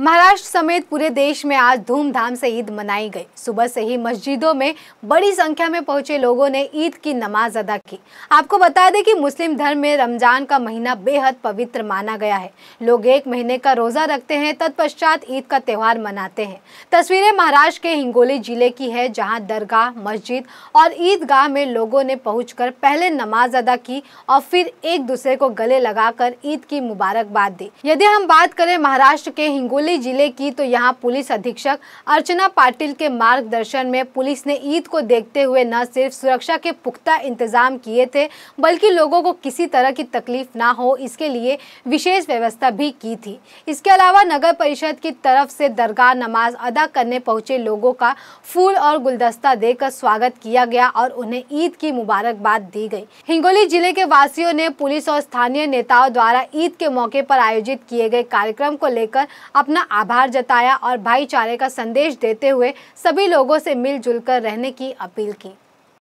महाराष्ट्र समेत पूरे देश में आज धूमधाम से ईद मनाई गई। सुबह से ही मस्जिदों में बड़ी संख्या में पहुंचे लोगों ने ईद की नमाज अदा की। आपको बता दें कि मुस्लिम धर्म में रमजान का महीना बेहद पवित्र माना गया है। लोग एक महीने का रोजा रखते हैं, तत्पश्चात ईद का त्यौहार मनाते हैं। तस्वीरें महाराष्ट्र के हिंगोली जिले की है, जहाँ दरगाह, मस्जिद और ईदगाह में लोगों ने पहुँच पहले नमाज अदा की और फिर एक दूसरे को गले लगा ईद की मुबारकबाद दी। यदि हम बात करें महाराष्ट्र के हिंगोली जिले की, तो यहां पुलिस अधीक्षक अर्चना पाटिल के मार्गदर्शन में पुलिस ने ईद को देखते हुए न सिर्फ सुरक्षा के पुख्ता इंतजाम किए थे, बल्कि लोगों को किसी तरह की तकलीफ ना हो इसके लिए विशेष व्यवस्था भी की थी। इसके अलावा नगर परिषद की तरफ से दरगाह नमाज अदा करने पहुंचे लोगों का फूल और गुलदस्ता देकर स्वागत किया गया और उन्हें ईद की मुबारकबाद दी गई। हिंगोली जिले के वासियों ने पुलिस और स्थानीय नेताओं द्वारा ईद के मौके पर आयोजित किए गए कार्यक्रम को लेकर अपना आभार जताया और भाईचारे का संदेश देते हुए सभी लोगों से मिलजुल कर रहने की अपील की।